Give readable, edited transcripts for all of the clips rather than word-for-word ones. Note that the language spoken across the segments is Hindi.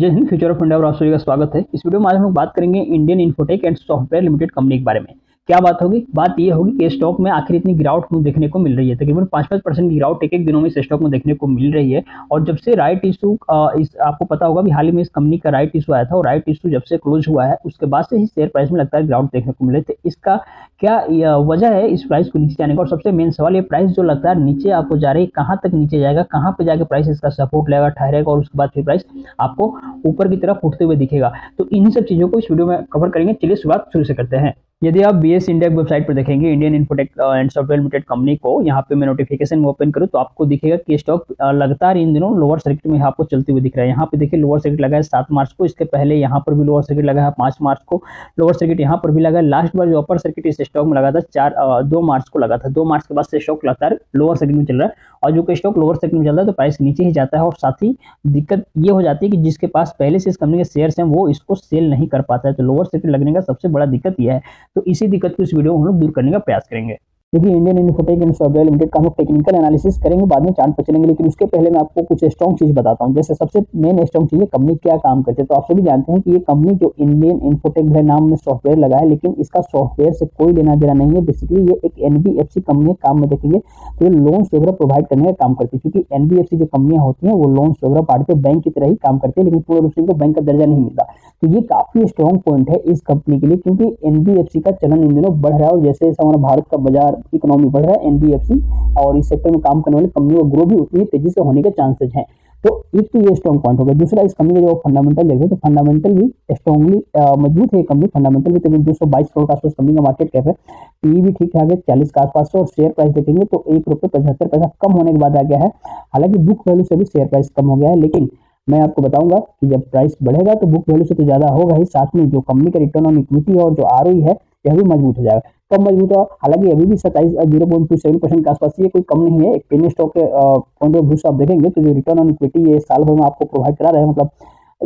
जय हिंद, फ्यूचर ऑफ इंडिया पर आप सभी का स्वागत है। इस वीडियो में आज हम बात करेंगे Indian Infotech and software limited company के बारे में। क्या बात होगी? बात यह होगी कि स्टॉक में आखिर इतनी गिरावट क्यों देखने को मिल रही है। तकरीबन 5% की गिरावट एक एक दिनों में इस स्टॉक में देखने को मिल रही है। और जब से राइट इशू, आपको पता होगा भी हाल ही में इस कंपनी का राइट इशू आया था और राइट इशू जब से क्लोज हुआ है उसके बाद से ही शेयर प्राइस में लगता है गिरावट देखने को मिल रही है। इसका क्या वजह है इस प्राइस को नीचे जाने का? और सबसे मेन सवाल, ये प्राइस जो लगता है नीचे आपको जा रही है, कहाँ तक नीचे जाएगा, कहाँ पर जाकर प्राइस इसका सपोर्ट लेगा, ठहरेगा और उसके बाद फिर प्राइस आपको ऊपर की तरफ उठते हुए दिखेगा। तो इन्हीं सब चीज़ों को इस वीडियो में कवर करेंगे। चलिए शुरुआत शुरू से करते हैं। यदि आप बीएस इंडिया की वेबसाइट पर देखेंगे, Indian Infotech and software limited company को, यहाँ पे मैं नोटिफिकेशन में ओपन करूँ तो आपको दिखेगा कि स्टॉक लगातार इन दिनों लोअर सर्किट में आपको चलते हुए दिख रहा है। यहाँ पे देखिए लोअर सर्किट लगा है 7 मार्च को, इसके पहले यहाँ पर भी लोअर सर्किट लगा है 5 मार्च को, लोअर सर्किट यहाँ पर भी लगा है। लास्ट बार जो अपर सर्किट इस स्टॉक में लगा था 2 मार्च को लगा था। 2 मार्च के बाद से स्टॉक लगातार लोअर सर्किट में चल रहा है और जो स्टॉक लोअर सर्किट में चल रहा है तो प्राइस नीचे ही जाता है। और साथ ही दिक्कत ये हो जाती है कि जिसके पास पहले से इस कंपनी के शेयर्स हैं वो इसको सेल नहीं कर पाता है, तो लोअर सर्किट लगने का सबसे बड़ा दिक्कत यह है। तो इसी दिक्कत को इस वीडियो में हम लोग दूर करने का प्रयास करेंगे। देखिए, Indian Infotech and software limited का हम टेक्निकल एनालिसिस करेंगे, बाद में चार्ट पर चलेंगे, लेकिन उसके पहले मैं आपको कुछ स्ट्रॉन्ग चीज बताता हूँ। जैसे सबसे मेन स्ट्रॉन्ग चीज है कंपनी क्या काम करती है। तो आप सभी जानते हैं कि ये कंपनी जो इंडियन इन्फोटेक है, नाम में सॉफ्टवेयर लगा है लेकिन इसका सॉफ्टवेयर से कोई लेना देना नहीं है। बेसिकली ये एक NBFC कंपनी है, काम में देखेंगे तो ये लोन्स वगैरह प्रोवाइड करने का काम करती है, क्योंकि NBFC जो कंपनियां होती हैं वो लोन्स वगैरह बांटते हैं, बैंक की तरह ही काम करते हैं, लेकिन पूरे रूप से इनको बैंक का दर्जा नहीं मिलता। तो ये काफी स्ट्रॉन्ग पॉइंट है इस कंपनी के लिए, क्योंकि NBFC का चलन इन दिनों बढ़ रहा है और जैसे जैसे हमारा भारत का बाजार इकोनॉमी बढ़ रहा है, NBFC और इस सेक्टर में काम करने वाली कंपनियों का ग्रो भी उतनी ही तेजी से होने के चांसेस हैं। तो एक तो ये स्ट्रॉन्ग पॉइंट हो गया। दूसरा, इस कंपनी का जो फंडामेंटल देखें तो फंडामेंटल भी स्ट्रॉन्गली मजबूत है। कंपनी फंडामेंटल भी तकरीबन 222 करोड़ का आसपास कंपनी का मार्केट कैप है, पीई भी ठीक ठाक है 40 के आसपास से, और शेयर प्राइस देखेंगे तो ₹1.75 कम होने के बाद आ गया है। हालांकि बुक वैल्यू से भी शेयर प्राइस कम हो गया है, लेकिन मैं आपको बताऊंगा कि जब प्राइस बढ़ेगा तो बुक वैल्यू से तो ज्यादा होगा ही, साथ में जो कंपनी का रिटर्न ऑन इक्विटी और जो ROE है यह भी मजबूत हो जाएगा। कम मजबूत हो, हालांकि अभी भी 0.27% के आसपास, ये कोई कम नहीं है। एक पेनी स्टॉक के पॉइंट ऑफ व्यू से आप देखेंगे तो जो रिटर्न ऑन इक्विटी ये साल भर में आपको प्रोवाइड करा रहा है, मतलब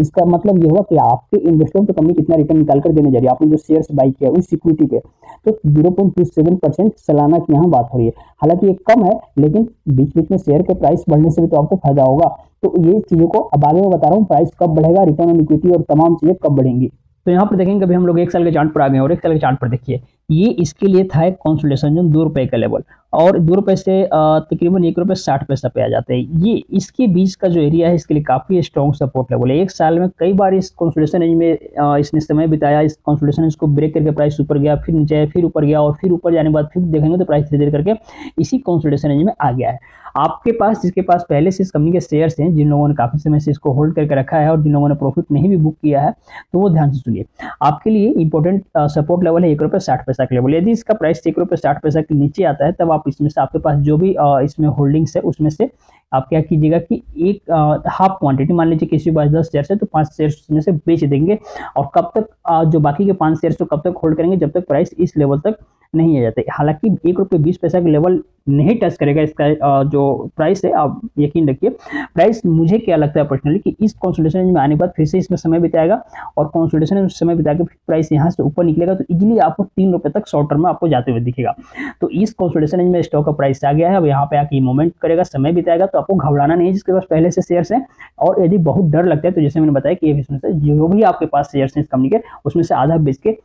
इसका मतलब ये हुआ कि आपके इन्वेस्टमेंट तो कंपनी कितना रिटर्न निकाल कर देने जा रही है, आपने जो शेयर्स बाई किया उस इक्विटी पे। तो 0.27% सालाना की यहाँ बात हो रही है। हालांकि ये कम है, लेकिन बीच बीच में शेयर के प्राइस बढ़ने से भी तो आपको फायदा होगा। तो ये चीज़ों को अब आगे मैं बता रहा हूँ, प्राइस कब बढ़ेगा, रिटर्न ऑन इक्विटी और तमाम चीज़ें कब बढ़ेंगी। तो यहाँ पर देखेंगे अभी हम लोग 1 साल के चार्ट पर आ गए और 1 साल के चार्ट पर देखिए, ये इसके लिए था एक कंसोलिडेशन जो ₹2 का लेवल, और ₹2 से तकरीबन ₹1.60 पे आ जाते हैं। ये इसके बीच का जो एरिया है इसके लिए काफ़ी स्ट्रॉन्ग सपोर्ट लेवल है। 1 साल में कई बार इस कंसोलिडेशन रेंज में इसने समय बिताया, इस कंसोलिडेशन रेंज को ब्रेक करके प्राइस ऊपर गया, फिर नीचे आया, फिर ऊपर गया, और फिर ऊपर जाने के बाद फिर देखेंगे तो प्राइस धीरे धीरे करके इसी कंसोलिडेशन रेंज में आ गया है। आपके पास, जिसके पास पहले से इस कंपनी के शेयर्स हैं, जिन लोगों ने काफ़ी समय से इसको होल्ड करके रखा है और जिन लोगों ने प्रॉफिट नहीं भी बुक किया है, तो वो ध्यान से सुनिए। आपके लिए इंपॉर्टेंट सपोर्ट लेवल है ₹1.60 का लेवल। यदि इसका प्राइस ₹1.60 के नीचे आता है तब आप इसमें से, आपके पास जो भी इसमें होल्डिंग्स है उसमें से आप क्या कीजिएगा कि एक हाफ क्वांटिटी, मान लीजिए किसी के पास 10 शेयर्स है तो 5 शेयर्स में से बेच देंगे, और कब तक जो बाकी के 5 शेयर्स तो कब तक होल्ड करेंगे, जब तक प्राइस इस लेवल तक नहीं आ जाते। हालांकि ₹1.20 का लेवल नहीं टच करेगा इसका जो प्राइस है। आप यकीन रखिए, प्राइस मुझे क्या लगता है पर्सनली कि इस कंसोलिडेशन में आने के बाद फिर से इसमें समय बिताएगा, और कंसोलिडेशन में समय बिता के प्राइस यहाँ से ऊपर निकलेगा, तो इजीली आपको ₹3 तक शॉर्ट टर्म में आपको जाते हुए दिखेगा। तो इस कंसोलिडेशन में स्टॉक का प्राइस आ गया है, अब यहाँ पे आके मोमेंट करेगा, समय बिताएगा, तो आपको घबराना नहीं है जिसके पास पहले से शेयर्स हैं। और यदि बहुत डर लगता है तो जैसे मैंने बताया कि इसमें से जो भी आपके पास शेयर्स हैं इस कंपनी के, उसमें से आधा बेच के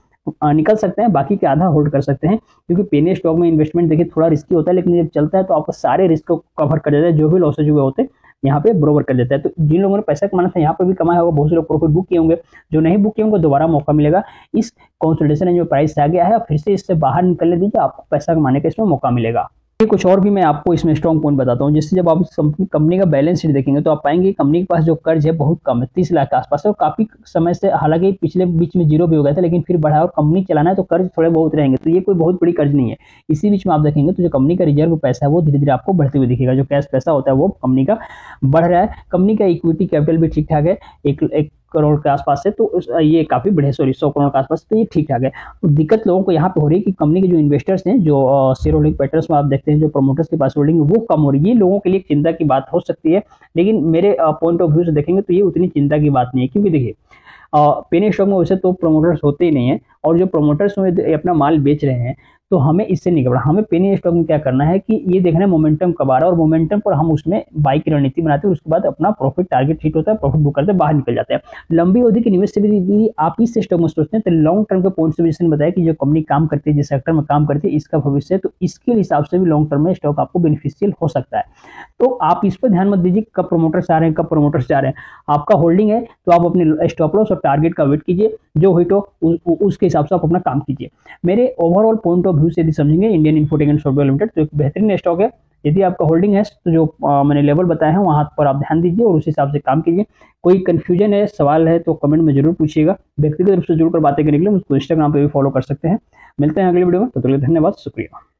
निकल सकते हैं, बाकी के आधा होल्ड कर सकते हैं, क्योंकि पेनी स्टॉक में इन्वेस्टमेंट देखिए थोड़ा रिस्की होता है, लेकिन जब चलता है तो आपको सारे रिस्क को कवर कर देता है, जो भी लॉसेज हुए होते हैं यहाँ पे बरोबर कर देता है। तो जिन लोगों ने पैसा कमाना था यहाँ पर भी कमाया होगा, बहुत से लोग प्रॉफिट बुक किए होंगे, जो नहीं बुक किए होंगे दोबारा मौका मिलेगा। इस कंसोलिडेशन में जो प्राइस आ गया है, फिर से इससे बाहर निकलने दीजिए, आपको पैसा कमाने का इसमें मौका मिलेगा। कुछ और भी मैं आपको इसमें स्ट्रॉन्ग पॉइंट बताता हूँ, जिससे जब आप कंपनी का बैलेंस शीट देखेंगे तो आप पाएंगे कंपनी के पास जो कर्ज है बहुत कम है, 30 लाख के आसपास है, और काफी समय से, हालांकि पिछले बीच में जीरो भी हो गया था लेकिन फिर बढ़ा, और कंपनी चलाना है तो कर्ज थोड़े बहुत रहेंगे, तो ये कोई बहुत बड़ी कर्ज नहीं है। इसी बीच में आप देखेंगे तो जो कंपनी का रिजर्व पैसा है वो धीरे धीरे आपको बढ़ते हुए दिखेगा, जो कैश पैसा होता है वो कंपनी का बढ़ रहा है। कंपनी का इक्विटी कैपिटल भी ठीक ठाक है, 1 करोड़ के आसपास है, तो ये काफ़ी बड़े 100 करोड़ के आसपास, तो ये ठीक ठाक है। तो दिक्कत लोगों को यहाँ पे हो रही है कि कंपनी के जो इन्वेस्टर्स हैं, जो शेयर होल्डिंग पैटर्स में आप देखते हैं, जो प्रमोटर्स के पास होल्डिंग वो कम हो रही है, ये लोगों के लिए चिंता की बात हो सकती है, लेकिन मेरे पॉइंट ऑफ व्यू से देखेंगे तो ये उतनी चिंता की बात नहीं है, क्योंकि देखिए पेनी स्टॉक में वैसे तो प्रमोटर्स होते ही नहीं है, और जो प्रमोटर्स अपना माल बेच रहे हैं तो हमें इससे नहीं घबराना। हमें पेनी स्टॉक में क्या करना है कि ये देखना है मोमेंटम कब आ रहा है और मोमेंटम पर हम उसमें बाई की रणनीति बनाते हैं। उसके बाद अपना प्रॉफिट टारगेट हिट होता है, प्रॉफिट बुक करते हैं, बाहर निकल जाते हैं। लंबी अवधि के निवेश से भी आप इस स्टॉक में सोचते हैं तो लॉन्ग टर्म के पॉइंट ऑफ व्यू से बताया कि जो कंपनी काम करती है, जिस सेक्टर में काम करती है, इसका भविष्य, तो इसके हिसाब से भी लॉन्ग टर्म में स्टॉक आपको बेनिफिशियल हो सकता है। तो आप इस पर ध्यान मत दीजिए कब प्रमोटर्स आ रहे हैं, कब प्रमोटर्स जा रहे हैं। आपका होल्डिंग है तो आप अपने स्टॉप लॉस और टारगेट का वेट कीजिए, जो हिट हो उसके हिसाब से आप अपना काम कीजिए। मेरे ओवरऑल पॉइंट ऑफ व्यू से यदि समझेंगे Indian Infotech and software limited तो एक बेहतरीन स्टॉक है। यदि आपका होल्डिंग है तो जो मैंने लेवल बताया है वहाँ पर आप ध्यान दीजिए और उस हिसाब से काम कीजिए। कोई कन्फ्यूजन है, सवाल है तो कमेंट में जरूर पूछिएगा। व्यक्तिगत रूप से जुड़कर बातें करने के लिए मुझको इंस्टाग्राम पर भी फॉलो कर सकते हैं। मिलते हैं अगले वीडियो में, तो धन्यवाद, शुक्रिया।